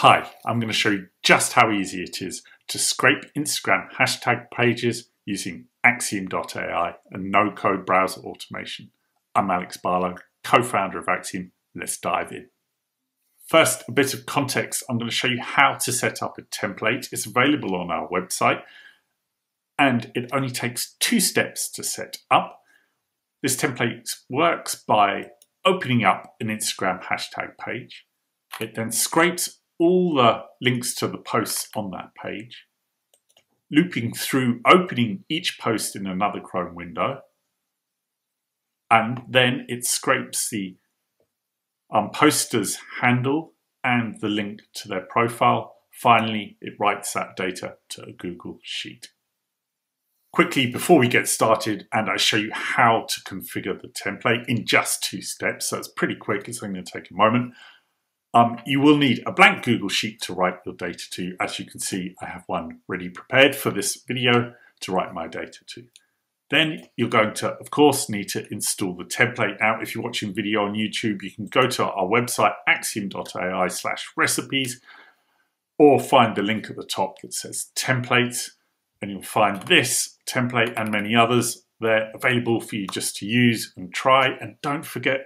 Hi, I'm going to show you just how easy it is to scrape Instagram hashtag pages using Axiom.ai and no-code browser automation. I'm Alex Barlow, co-founder of Axiom. Let's dive in. First, a bit of context. I'm going to show you how to set up a template. It's available on our website and it only takes 2 steps to set up. This template works by opening up an Instagram hashtag page. It then scrapes all the links to the posts on that page, looping through, opening each post in another Chrome window, and then it scrapes the poster's handle and the link to their profile. Finally, it writes that data to a Google Sheet. Quickly, before we get started, and I show you how to configure the template in just 2 steps, so it's pretty quick, it's only going to take a moment. You will need a blank Google Sheet to write your data to. As you can see, I have one ready prepared for this video to write my data to. Then you're going to, of course, need to install the template. Now, if you're watching video on YouTube, you can go to our website, axiom.ai/recipes, or find the link at the top that says templates, and you'll find this template and many others. They're available for you just to use and try, and don't forget,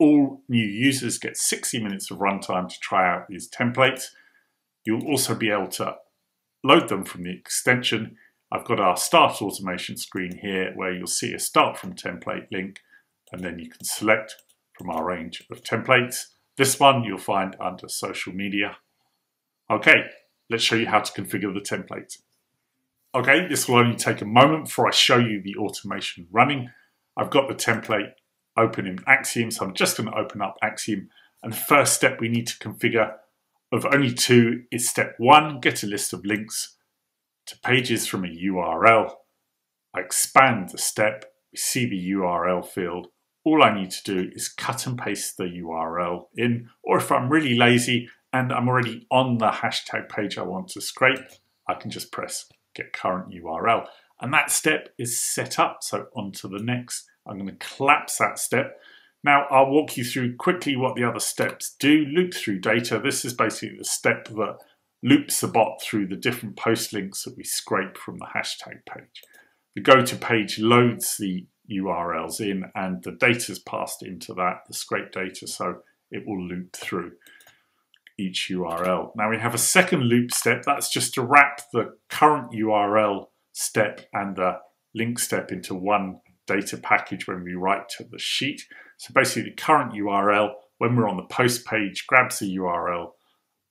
all new users get 60 minutes of runtime to try out these templates. You'll also be able to load them from the extension. I've got our start automation screen here where you'll see a start from template link, and then you can select from our range of templates. This one you'll find under social media. Okay, let's show you how to configure the template. Okay, this will only take a moment before I show you the automation running. I've got the template open in Axiom, so I'm just going to open up Axiom, and the first step we need to configure, of only 2, is step 1, get a list of links to pages from a URL. I expand the step, we see the URL field. All I need to do is cut and paste the URL in, or if I'm really lazy and I'm already on the hashtag page I want to scrape, I can just press get current URL. And that step is set up, so on to the next. I'm going to collapse that step. Now I'll walk you through quickly what the other steps do. Loop through data. This is basically the step that loops the bot through the different post links that we scrape from the hashtag page. The go-to page loads the URLs in and the data is passed into that, the scrape data, so it will loop through each URL. Now we have a second loop step. That's just to wrap the current URL step and the link step into one data package when we write to the sheet. So basically the current URL, when we're on the post page, grabs the URL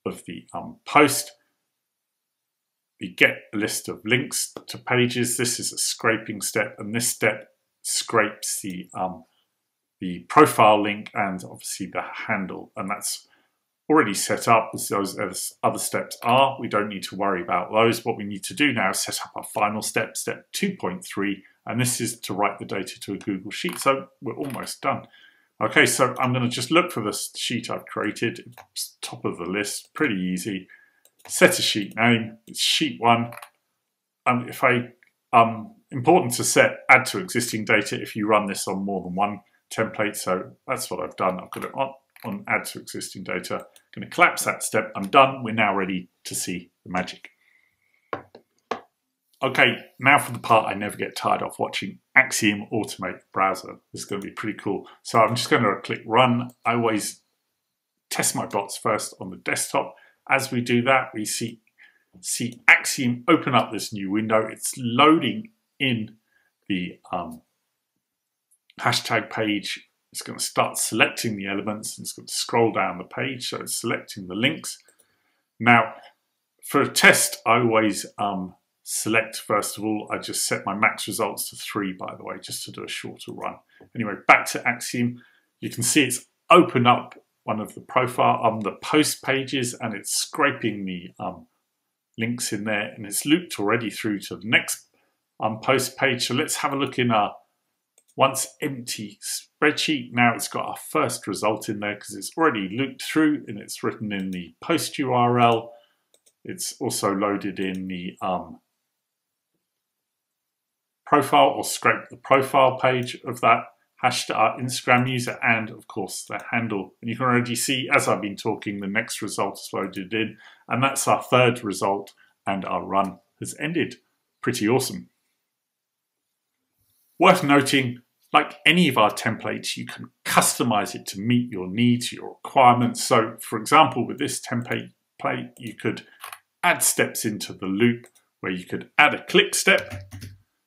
of the post. We get a list of links to pages. This is a scraping step, and this step scrapes the profile link and obviously the handle, and that's already set up, as those other steps are. We don't need to worry about those. What we need to do now is set up our final step, step 2.3, and this is to write the data to a Google Sheet. So we're almost done. Okay, so I'm going to just look for the sheet I've created. It's top of the list, pretty easy. Set a sheet name, it's sheet 1. And if I important to set add to existing data if you run this on more than one template. So that's what I've done. I've got it on add to existing data. I'm going to collapse that step. I'm done. We're now ready to see the magic. Okay, now for the part I never get tired of watching, Axiom automate browser. This is going to be pretty cool. So I'm just going to click run. I always test my bots first on the desktop. As we do that, we see Axiom open up this new window. It's loading in the hashtag page. It's going to start selecting the elements and it's going to scroll down the page. So it's selecting the links. Now, for a test, I always select, first of all, I just set my max results to 3, by the way, just to do a shorter run. Anyway, back to Axiom. You can see it's opened up one of the profile, the post pages, and it's scraping the links in there, and it's looped already through to the next post page. So let's have a look in our once empty spreadsheet. Now it's got our first result in there because it's already looped through and it's written in the post URL. It's also loaded in the profile, or scraped the profile page of that hashed our Instagram user and, of course, the handle. And you can already see, as I've been talking, the next result is loaded in, and that's our third result, and our run has ended. Pretty awesome. Worth noting, like any of our templates, you can customize it to meet your needs, your requirements. So, for example, with this template, you could add steps into the loop where you could add a click step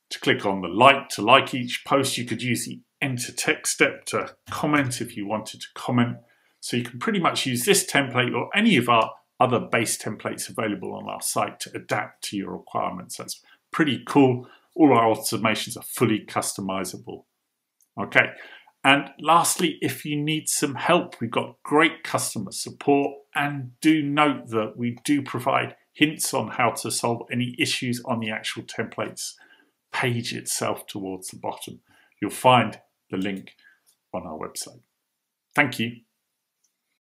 to click on the like to like each post. You could use the enter text step to comment if you wanted to comment. So you can pretty much use this template or any of our other base templates available on our site to adapt to your requirements. That's pretty cool. All our automations are fully customizable. Okay, and lastly, if you need some help, we've got great customer support, and do note that we do provide hints on how to solve any issues on the actual templates page itself towards the bottom. You'll find the link on our website. Thank you.